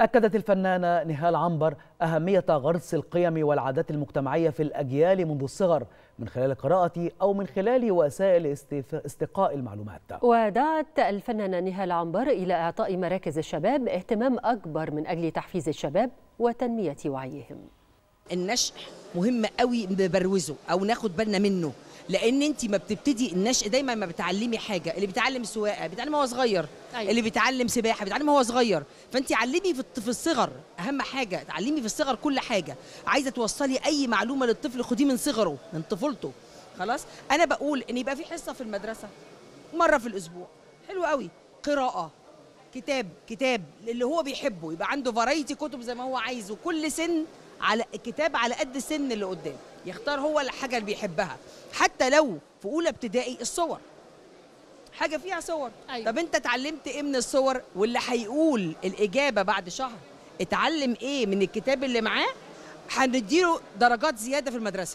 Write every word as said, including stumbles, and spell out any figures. أكدت الفنانة نهال عنبر أهمية غرس القيم والعادات المجتمعية في الأجيال منذ الصغر من خلال قراءة أو من خلال وسائل استقاء المعلومات. ودعت الفنانة نهال عنبر إلى إعطاء مراكز الشباب اهتمام أكبر من أجل تحفيز الشباب وتنمية وعيهم. النشء مهم قوي نبروزه أو ناخد بالنا منه، لأن أنت ما بتبتدي النشء دايما ما بتعلمي حاجة، اللي بيتعلم سواقة بيتعلم وهو صغير، أيوة. اللي بيتعلم سباحة بيتعلم وهو صغير، فأنت علمي في الصغر، أهم حاجة تعلمي في الصغر كل حاجة، عايزة توصلي أي معلومة للطفل خديه من صغره من طفولته، خلاص؟ أنا بقول إن يبقى في حصة في المدرسة مرة في الأسبوع، حلو قوي، قراءة، كتاب كتاب اللي هو بيحبه، يبقى عنده فرايتي كتب زي ما هو عايز، وكل سن على كتاب على قد السن اللي قدام، يختار هو الحاجه اللي بيحبها، حتى لو في اولى ابتدائي الصور حاجه فيها صور، أيوة. طب انت اتعلمت ايه من الصور؟ واللي هيقول الاجابه بعد شهر اتعلم ايه من الكتاب اللي معاه هنديله درجات زياده في المدرسه.